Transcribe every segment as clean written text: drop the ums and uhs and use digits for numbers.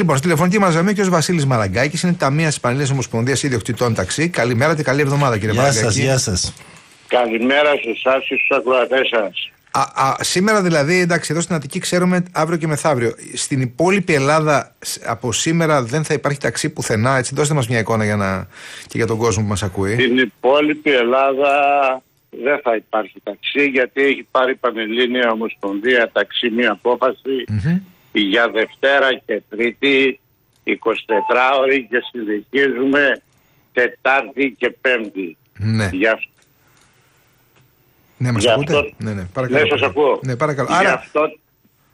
Λοιπόν, στη τηλεφωνική μας γραμμή ο κ. Βασίλης Μαραγκάκης, είναι ταμείας της Πανελλήνιας Ομοσπονδίας Ιδιοκτητών Ταξί. Καλημέρα και καλή εβδομάδα, κύριε Μαραγκάκη. Γεια σας. Καλημέρα σε εσάς και στους ακροατές σας. Σήμερα δηλαδή, εντάξει, εδώ στην Αττική ξέρουμε αύριο και μεθαύριο. Στην υπόλοιπη Ελλάδα από σήμερα δεν θα υπάρχει ταξί πουθενά. Έτσι, δώστε μας μια εικόνα και για τον κόσμο που μας ακούει. Στην υπόλοιπη Ελλάδα δεν θα υπάρχει ταξί, γιατί έχει πάρει η Πανελλήνια Ομοσπονδία Ταξί μια απόφαση. Για Δευτέρα και Τρίτη 24 ώρες και συνεχίζουμε Τετάρτη και Πέμπτη. Ναι. Ναι, μας ακούτε? Αυτό... Ναι, παρακαλώ. Ναι, σας ακούω. Ναι, παρακαλώ. Άρα...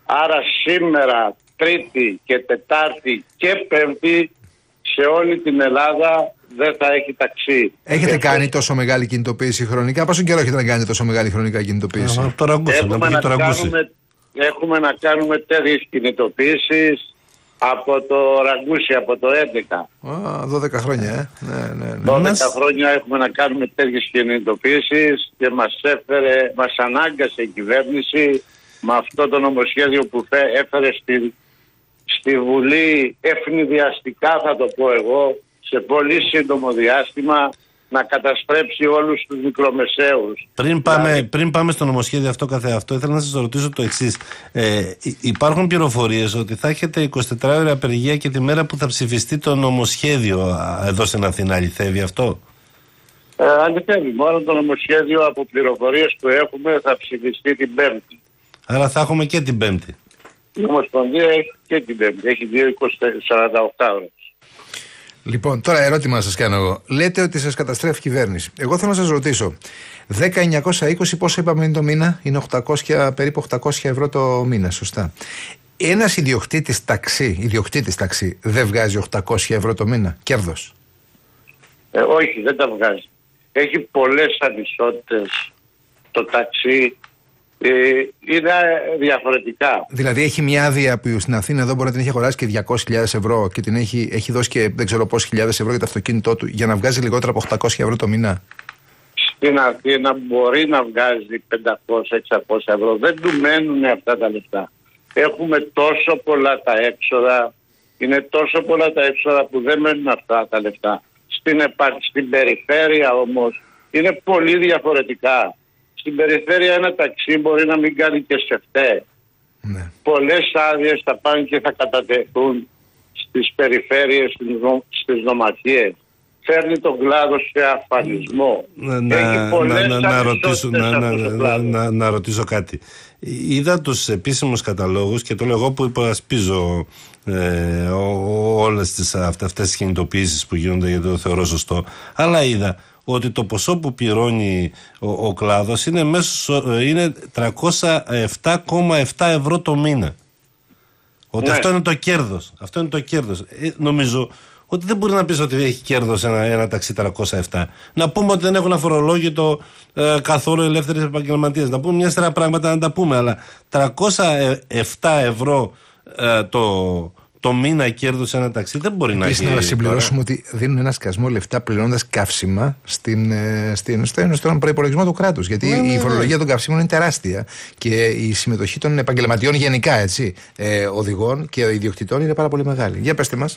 Άρα σήμερα Τρίτη και Τετάρτη και Πέμπτη σε όλη την Ελλάδα δεν θα έχει ταξί. Έχετε κάνει τόσο μεγάλη κινητοποίηση χρονικά? Πόσο καιρό έχετε να κάνει τόσο μεγάλη χρονικά κινητοποίηση? Έχουμε να κάνουμε τέτοιες κινητοποίησεις από το Ραγκούσι, από το 11. 12 χρόνια, ναι. 12 χρόνια έχουμε να κάνουμε τέτοιες κινητοποίησεις και μας ανάγκασε η κυβέρνηση με αυτό το νομοσχέδιο που έφερε στη Βουλή ευνηδιαστικά, θα το πω εγώ, σε πολύ σύντομο διάστημα, να καταστρέψει όλους τους μικρομεσαίους. Πριν πάμε στο νομοσχέδιο αυτό καθεαυτό, ήθελα να σας ρωτήσω το εξής. Υπάρχουν πληροφορίες ότι θα έχετε 24 ώρα απεργία και τη μέρα που θα ψηφιστεί το νομοσχέδιο εδώ στην Αθήνα. Αληθεύει αυτό? Αληθεύει. Μόνο το νομοσχέδιο, από πληροφορίες που έχουμε, θα ψηφιστεί την Πέμπτη. Άρα θα έχουμε και την Πέμπτη. Η Ομοσπονδία έχει και την Πέμπτη. Έχει 2 48 ώρες. Λοιπόν, τώρα ερώτημα σας κάνω εγώ. Λέτε ότι σας καταστρέφει η κυβέρνηση. Εγώ θέλω να σας ρωτήσω, 1920 πόσο είπαμε είναι το μήνα? Είναι 800, περίπου 800 ευρώ το μήνα, σωστά? Ένας ιδιοκτήτης ταξί δεν βγάζει 800 ευρώ το μήνα κέρδος? Όχι, δεν τα βγάζει. Έχει πολλές ανισότητες το ταξί. Είναι διαφορετικά. Δηλαδή έχει μια άδεια που στην Αθήνα εδώ μπορεί να την έχει αγοράσει και 200.000 ευρώ και την έχει δώσει και δεν ξέρω πόσες χιλιάδες ευρώ για το αυτοκίνητό του, για να βγάζει λιγότερα από 800 ευρώ το μήνα. Στην Αθήνα μπορεί να βγάζει 500-600 ευρώ. Δεν του μένουν αυτά τα λεφτά. Έχουμε τόσο πολλά τα έξοδα. Είναι τόσο πολλά τα έξοδα που δεν μένουν αυτά τα λεφτά. Στην περιφέρεια όμως είναι πολύ διαφορετικά. Στην περιφέρεια ένα ταξί μπορεί να μην κάνει και σε φταί. Ναι. Πολλές άδειες θα πάνε και θα κατατεθούν στις περιφέρειες, στις νομαρχίες. Φέρνει τον κλάδο σε αφανισμό. Να ρωτήσω κάτι. Είδα τους επίσημους καταλόγους και το λέω εγώ που υπερασπίζω όλες αυτές τις κινητοποιήσεις που γίνονται, γιατί το θεωρώ σωστό, αλλά είδα ότι το ποσό που πληρώνει ο κλάδος είναι 307,7 ευρώ το μήνα. Ότι ναι. Αυτό είναι το κέρδος. Αυτό είναι το κέρδος. Νομίζω ότι δεν μπορεί να πεις ότι έχει κέρδος ένα ταξί 307. Να πούμε ότι δεν έχουν αφορολόγητο καθόλου ελεύθερες επαγγελματίες. Να πούμε μια σειρά πράγματα να τα πούμε. Αλλά 307 ευρώ το μήνα κέρδος ένα ταξί δεν μπορεί να γίνει. Να συμπληρώσουμε ότι δίνουν ένα σκασμό λεφτά πληρώνοντας καύσιμα στον προϋπολογισμό του κράτους. Γιατί η φορολογία των καυσίμων είναι τεράστια και η συμμετοχή των επαγγελματιών γενικά, έτσι, οδηγών και ιδιοκτητών είναι πάρα πολύ μεγάλη. Για πέστε μας.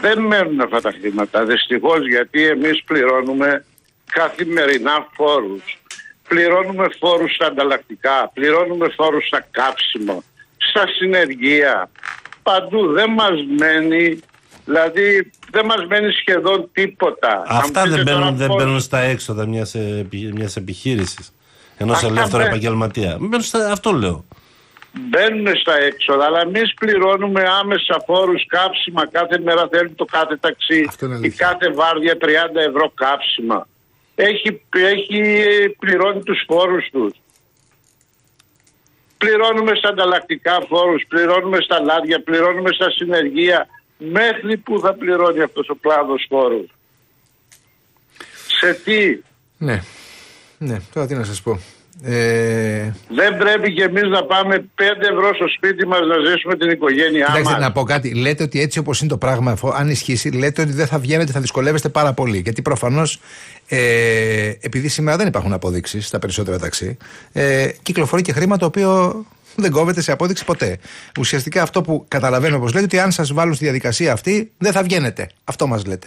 Δεν μένουν αυτά τα χρήματα. Δυστυχώς, γιατί εμείς πληρώνουμε καθημερινά φόρους. Πληρώνουμε φόρους στα ανταλλακτικά, πληρώνουμε φόρους στα καύσιμα, στα συνεργεία. Παντού δεν μας μένει, δηλαδή δεν μας μένει σχεδόν τίποτα. Αυτά δεν μπαίνουν στα έξοδα μιας επιχείρησης, ενός ελεύθερου επαγγελματία. Αυτό λέω. Μπαίνουν στα έξοδα, αλλά εμείς πληρώνουμε άμεσα φόρους κάψιμα. Κάθε μέρα θέλει το κάθε ταξί, η κάθε βάρδια 30 ευρώ κάψιμα. Έχει πληρώνει τους φόρους τους. Πληρώνουμε στα ανταλλακτικά φόρους, πληρώνουμε στα λάδια, πληρώνουμε στα συνεργεία. Μέχρι που θα πληρώνει αυτός ο κλάδος φόρους? Σε τι? Ναι, τώρα τι να σας πω. Δεν πρέπει και εμείς να πάμε 5 ευρώ στο σπίτι μας να ζήσουμε την οικογένειά μας? Κοιτάξτε να πω κάτι. Λέτε ότι έτσι όπως είναι το πράγμα, αν ισχύσει, λέτε ότι δεν θα βγαίνετε, θα δυσκολεύεστε πάρα πολύ. Γιατί προφανώς, επειδή σήμερα δεν υπάρχουν αποδείξεις στα περισσότερα ταξί, κυκλοφορεί και χρήμα το οποίο δεν κόβεται σε απόδειξη ποτέ. Ουσιαστικά αυτό που καταλαβαίνω όπως λέτε, ότι αν σας βάλουν στη διαδικασία αυτή, δεν θα βγαίνετε. Αυτό μας λέτε.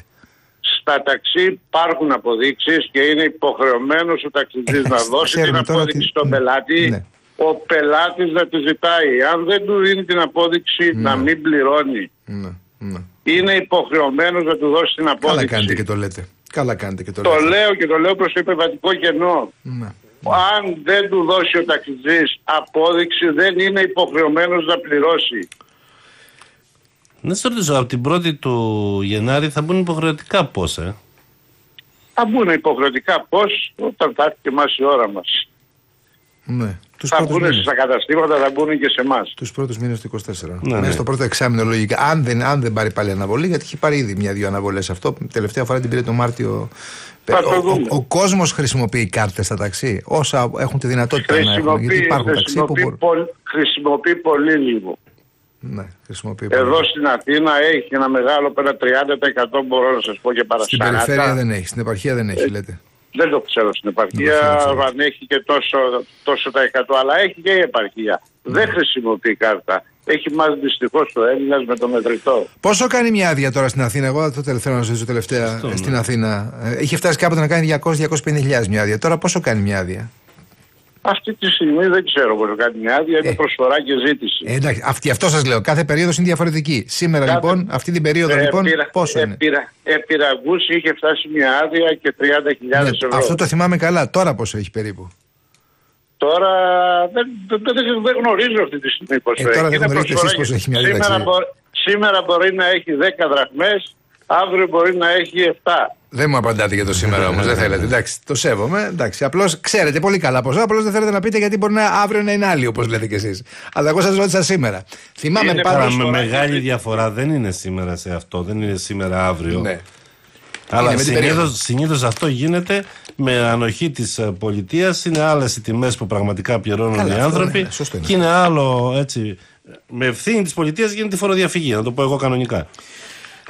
Στα ταξί υπάρχουν αποδείξεις και είναι υποχρεωμένος ο ταξιτζής να δώσει την απόδειξη στον πελάτη. Ναι. Ο πελάτης να τη ζητάει. Αν δεν του δίνει την απόδειξη, ναι, να μην πληρώνει. Ναι. Ναι. Είναι υποχρεωμένος να του δώσει την απόδειξη. Καλά κάνετε και το λέτε. Καλά κάνετε και το λέτε. Λέω και το λέω προς το υπερβατικό κενό. Ναι. Αν δεν του δώσει ο ταξιτζής απόδειξη, δεν είναι υποχρεωμένος να πληρώσει. Να σας ρωτήσω, από την 1η του Γενάρη θα μπουν υποχρεωτικά πώς, Θα μπουν υποχρεωτικά πώς, όταν θα έρθει και εμάς η ώρα μας. Ναι. Θα μπουν στα καταστήματα, θα μπουν και σε εμάς. Τους πρώτους μήνες του 24. Ναι, ναι. Στο πρώτο εξάμηνο, λογικά. Αν δεν πάρει πάλι αναβολή, γιατί έχει πάρει ήδη μια-δύο αναβολές αυτό. Τελευταία φορά την πήρε το Μάρτιο. Ο κόσμος χρησιμοποιεί κάρτες στα ταξί, όσα έχουν τη δυνατότητα να έχουν. Γιατί υπάρχουν ταξί που χρησιμοποιεί πολύ λίγο. Ναι, εδώ στην Αθήνα έχει ένα μεγάλο πέρα 30%, μπορώ να σας πω, και παρασάτα. Στην περιφέρεια δεν έχει, στην επαρχία δεν έχει λέτε. Δεν το ξέρω στην επαρχία, αν έχει και τόσο τα 100, αλλά έχει και η επαρχία. Ναι. Δεν χρησιμοποιεί κάρτα. Έχει μάθει δυστυχώς ο Έλληνας με το μετρητό. Πόσο κάνει μια άδεια τώρα στην Αθήνα, εγώ το θέλω να ζητήσω τελευταία Φυστούμε. Στην Αθήνα. Είχε φτάσει κάποτε να κάνει 200-250.000 μια άδεια, τώρα πόσο κάνει μια άδεια? Αυτή τη στιγμή δεν ξέρω πόσο κάνει μια άδεια, είναι προσφορά και ζήτηση. Εντάξει, αυτό σας λέω. Κάθε περίοδος είναι διαφορετική. Σήμερα λοιπόν, αυτή την περίοδο λοιπόν, πόσο είναι? Επί Αυγούστου είχε φτάσει μια άδεια και 30.000 ευρώ. Αυτό το θυμάμαι καλά. Τώρα πόσο έχει περίπου? Τώρα δεν γνωρίζω αυτή τη στιγμή πόσο έχει. Τώρα δεν γνωρίζετε εσείς πόσο έχει μια άδεια. Σήμερα μπορεί να έχει 10 δραχμές, αύριο μπορεί να έχει 7. Δεν μου απαντάτε για το σήμερα όμως, δεν θέλετε. Εντάξει, το σέβομαι. Εντάξει, απλώς ξέρετε πολύ καλά ποσά. Απλώς δεν θέλετε να πείτε γιατί μπορεί να αύριο να είναι άλλη, όπως λέτε κι εσείς. Αλλά εγώ σας ρώτησα σήμερα. Θυμάμαι πάντως. Με μεγάλη διαφορά δεν είναι σήμερα σε αυτό, δεν είναι σήμερα αύριο. Ναι. Αλλά συνήθως αυτό γίνεται με ανοχή της πολιτείας. Είναι άλλες οι τιμές που πραγματικά πληρώνουν οι άνθρωποι. Ναι, και είναι άλλο έτσι. Με ευθύνη της πολιτείας γίνεται η φοροδιαφυγή, να το πω εγώ κανονικά.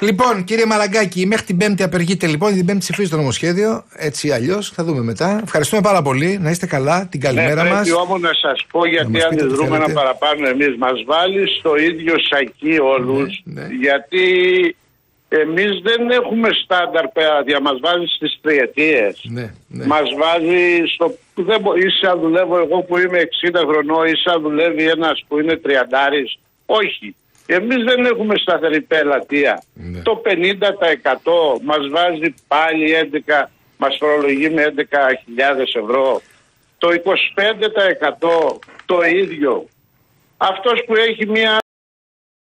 Λοιπόν, κύριε Μαραγκάκη, μέχρι την 5η απεργείτε λοιπόν, την 5η ψηφίζει το νομοσχέδιο, έτσι αλλιώς θα δούμε μετά. Ευχαριστούμε πάρα πολύ, να είστε καλά, την καλημέρα μας. Πρέπει όμως να σας πω, γιατί αντιδρούμε ένα παραπάνω εμείς, μας βάλει στο ίδιο σακί όλους, ναι. Γιατί εμείς δεν έχουμε στάνταρ παιδιά, μας βάζει στις τριετίες, ναι. Μας βάζει στο... Ίσα δουλεύω εγώ που είμαι 60 χρονών, ίσα δουλεύει ένας που είναι 30, όχι. Εμείς δεν έχουμε σταθερή πελατεία. Ναι. Το 50% μας βάζει πάλι 11, μας φορολογεί με 11.000 ευρώ. Το 25% το ίδιο. Αυτός που έχει μία